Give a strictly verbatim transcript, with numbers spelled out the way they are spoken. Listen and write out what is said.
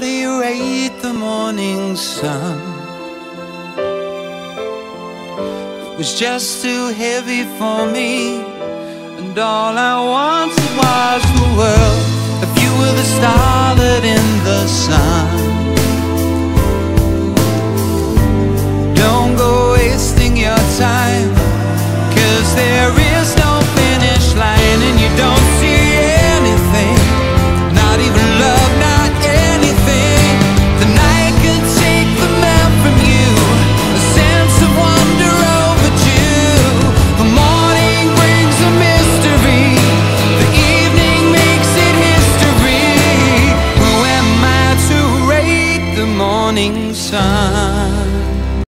How do you rate the morning sun? It was just too heavy for me, and all I wanted was the world. If you were the starlet in the sun, don't go wasting your time, 'cause there is